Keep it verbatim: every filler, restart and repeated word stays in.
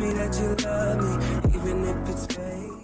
me that you love me, even if it's fake.